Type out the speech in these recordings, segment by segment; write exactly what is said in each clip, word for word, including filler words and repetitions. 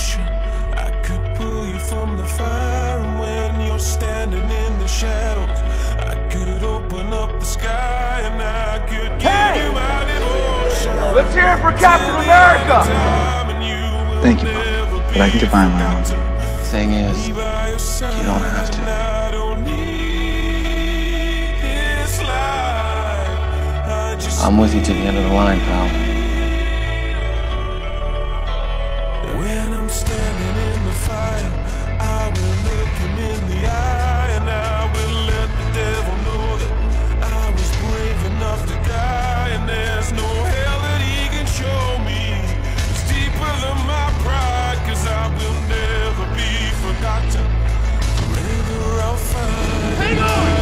ocean. I could pull you from the fire when you're standing in the shadows. I could open up the sky and I could hey! Give you my devotion. Let's hear it for Captain America! Thank you, Mom, but I can define my own. The thing is, you don't have to. I'm with you to the end of the line, pal. When I'm standing in the fire, I will look him in the eye, and I will let the devil know that I was brave enough to die, and there's no hell that he can show me. It's deeper than my pride, 'cause I will never be forgotten. Forever I'll find. Hang on!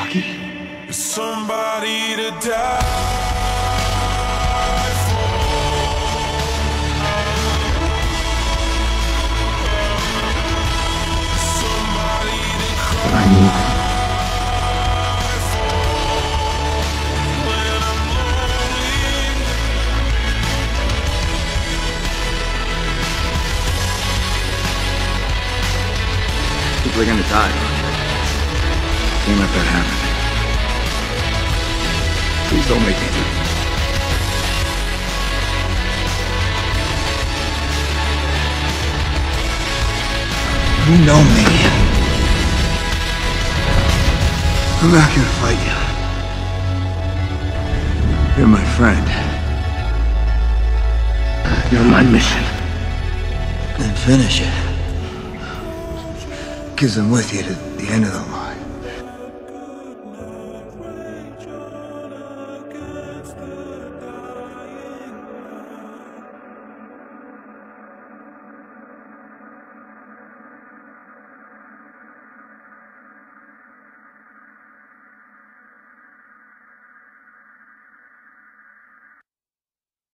Lucky? Somebody to die. People are gonna die. Can't let that happen. Please don't make me do it. You know me. I'm not gonna fight you. You're my friend. You're my mission. Then finish it. Because I'm with you to the end of the line.